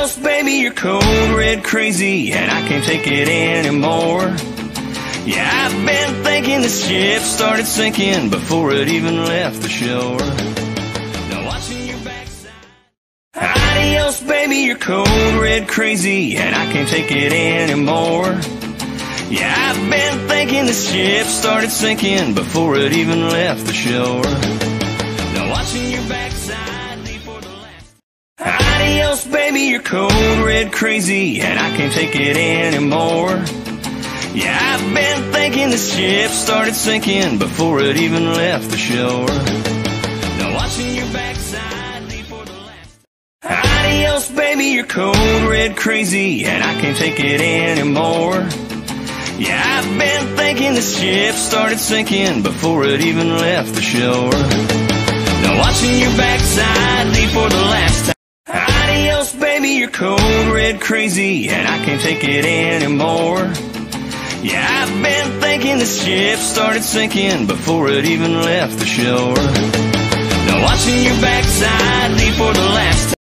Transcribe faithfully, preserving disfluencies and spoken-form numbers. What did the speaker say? else, baby, you're cold, red, crazy, and I can't take it anymore. Yeah, I've been thinking the ship started sinking before it even left the shore. Now watching your backside. Adios, baby, you're cold, red, crazy, and I can't take it anymore. Yeah, I've been thinking the ship started sinking before it even left the shore. Now watching your backside leap for the last. Adios, baby, you're cold, red, crazy, and I can't take it anymore. Yeah, I've been thinking the ship started sinking before it even left the shore. Now watching your backside leap for the last. Adios, baby, you're cold, red, crazy, and I can't take it anymore. Yeah, I've been thinking the ship started sinking before it even left the shore. Now watching your backside leap for the last time. Adios, baby, you're cold, red, crazy, and I can't take it anymore. Yeah, I've been thinking the ship started sinking before it even left the shore. Now watching your backside leap for the last time.